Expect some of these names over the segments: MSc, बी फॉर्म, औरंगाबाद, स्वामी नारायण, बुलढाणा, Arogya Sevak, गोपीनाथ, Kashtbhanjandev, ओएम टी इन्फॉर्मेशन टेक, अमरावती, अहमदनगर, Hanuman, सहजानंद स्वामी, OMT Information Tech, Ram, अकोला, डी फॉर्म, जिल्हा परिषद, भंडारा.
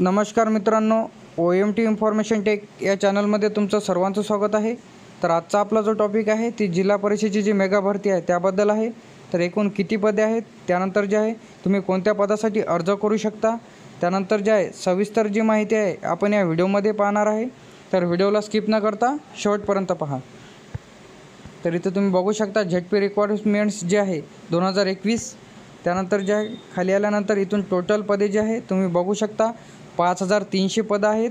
नमस्कार मित्रांनो, ओएम टी इन्फॉर्मेशन टेक या चॅनलमध्ये तुमचं सर्वांचं स्वागत आहे। तर आजचा आपला जो टॉपिक आहे ती जिल्हा परिषदेची जी मेगा भरती आहे त्याबद्दल आहे। तर एकूण किती पदे आहेत, त्यानंतर जे आहे तुम्ही कोणत्या पदासाठी अर्ज करू शकता, त्यानंतर जे आहे सविस्तर जी माहिती आहे आपण या व्हिडिओमध्ये पाहणार आहे। तर व्हिडिओला स्किप न करता शेवटपर्यंत पहा। तर इथे तुम्ही बघू शकता झटपी रिक्वायरमेंट्स जे आहे 2021। त्यानंतर जे आहे खाली आल्यानंतर इथून टोटल पदे जे आहे तुम्ही बघू शकता 5300 पदं आहेत।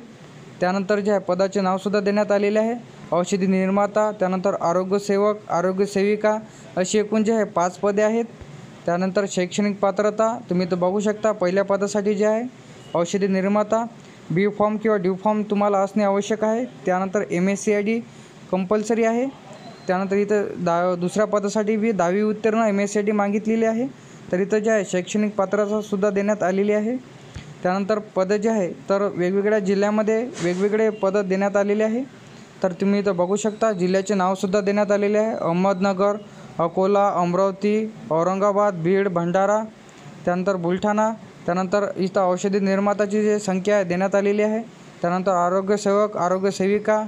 त्यानंतर जे आहे पदाचे नावसुद्धा देण्यात आलेले आहे, औषधी निर्माता, त्यानंतर आरोग्यसेवक, आरोग्यसेविका अशी एकूण जे आहे 5 पदे आहेत। त्यानंतर शैक्षणिक पात्रता तुम्ही तो बघू शकता, पहिल्या पदासाठी जे आहे औषधी निर्माता बी फॉर्म किंवा डी फॉर्म तुम्हाला असणे आवश्यक आहे। त्यानंतर MSc IB कंपल्सरी आहे। त्यानंतर इथं दुसऱ्या पदासाठी बी 10वी उत्तीर्ण MSc IB मागितलेली आहे। तर इथं जे आहे शैक्षणिक पात्रतासुद्धा देण्यात आलेली आहे। त्यानंतर पदे जे आहे तर वेगवेगळ्या जिल्ह्यामध्ये वेगवेगळे पदं देण्यात आलेले आहे। तर तुम्ही इथं बघू शकता जिल्ह्याचे नावसुद्धा देण्यात आलेले आहे, अहमदनगर, अकोला, अमरावती, औरंगाबाद, बीड, भंडारा, त्यानंतर बुलढाणा। त्यानंतर इथं औषधी निर्माताची जे संख्या आहे देण्यात आलेली आहे। त्यानंतर आरोग्यसेवक, आरोग्यसेविका,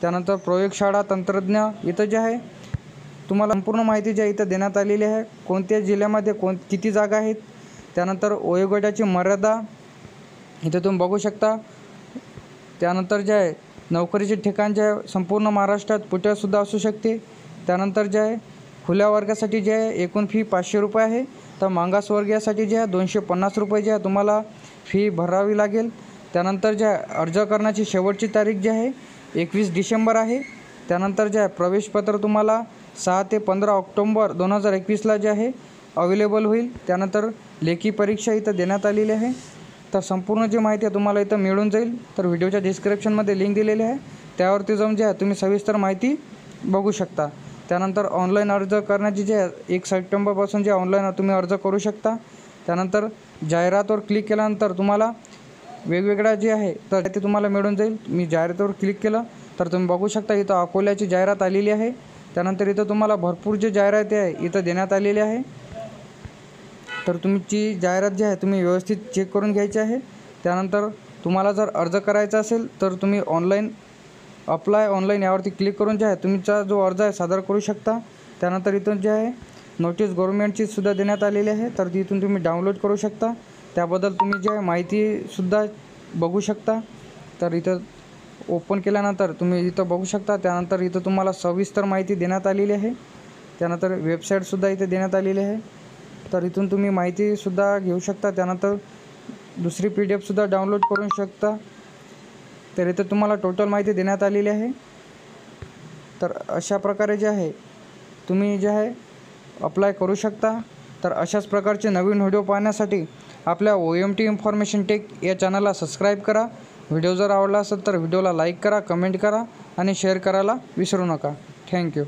त्यानंतर प्रयोगशाळा, तंत्रज्ञ, इथं जे आहे तुम्हाला संपूर्ण माहिती जी आहे इथं देण्यात आलेली आहे, कोणत्या जिल्ह्यामध्ये किती जागा आहेत। त्यानंतर वयोगटाची मर्यादा इथे तुम्ही बघू शकता। त्यानंतर जे आहे नोकरीचे ठिकाण जे आहे संपूर्ण महाराष्ट्रात पुण्यासुद्धा असू शकते। त्यानंतर जे आहे खुल्या वर्गासाठी जे आहे एकूण फी 500 रुपये आहे, तर मागासवर्गीयासाठी जे आहे 250 रुपये जे आहे तुम्हाला फी भरावी लागेल। त्यानंतर जे आहे अर्ज करण्याची शेवटची तारीख जी आहे 21 डिसेंबर आहे। त्यानंतर जे आहे प्रवेशपत्र तुम्हाला 6 ते 15 ऑक्टोंबर 2021ला जे आहे अवेलेबल होईल। त्यानंतर लेखी परीक्षा इथं देण्यात आलेली आहे। तर संपूर्ण जी माहिती तुम्हाला इथं मिळून जाईल। तर व्हिडिओच्या डिस्क्रिप्शनमध्ये लिंक दिलेली आहे, त्यावरती जाऊन जे आहे तुम्ही सविस्तर माहिती बघू शकता। त्यानंतर ऑनलाईन अर्ज करण्याची जे आहे 1 सप्टेंबरपासून जे ऑनलाईन तुम्ही अर्ज करू शकता। त्यानंतर जाहिरातवर क्लिक केल्यानंतर तुम्हाला वेगवेगळ्या जे आहे तर ते तुम्हाला मिळून जाईल। मी जाहिरातीवर क्लिक केलं तर तुम्ही बघू शकता इथं अकोल्याची जाहिरात आलेली आहे। त्यानंतर इथं तुम्हाला भरपूर जे जाहिराती आहे इथं देण्यात आलेली आहे। तर तुमची जाहिरात जी आहे तुम्ही व्यवस्थित चेक करून घ्यायची आहे। त्यानंतर तुम्हाला जर अर्ज करायचा असेल तर तुम्ही ऑनलाईन अप्लाय ऑनलाईन यावरती क्लिक करून जे आहे तुमचा जो अर्ज आहे सादर करू शकता। त्यानंतर इथून जे आहे नोटीस गव्हर्नमेंटची सुद्धा देण्यात आलेली आहे, तर ती इथून तुम्ही डाउनलोड करू शकता, त्याबद्दल तुम्ही जे आहे माहितीसुद्धा बघू शकता। तर इथं ओपन केल्यानंतर तुम्ही इथं बघू शकता। त्यानंतर इथं तुम्हाला सविस्तर माहिती देण्यात आलेली आहे। त्यानंतर वेबसाईटसुद्धा इथे देण्यात आलेली आहे, तर इथून तुम्ही माहितीसुद्धा घेऊ शकता। त्यानंतर दुसरी PDF सुद्धा डाउनलोड करू शकता। तर इथं तुम्हाला टोटल माहिती देण्यात आलेली आहे। तर अशा प्रकारे जे आहे तुम्ही जे आहे अप्लाय करू शकता। तर अशाच प्रकारचे नवीन व्हिडिओ पाहण्यासाठी आपल्या OMT इन्फॉर्मेशन टेक या चॅनलला सबस्क्राईब करा। व्हिडिओ जर आवडला असेल तर व्हिडिओला लाईक करा, कमेंट करा आणि शेअर करायला विसरू नका। थँक्यू।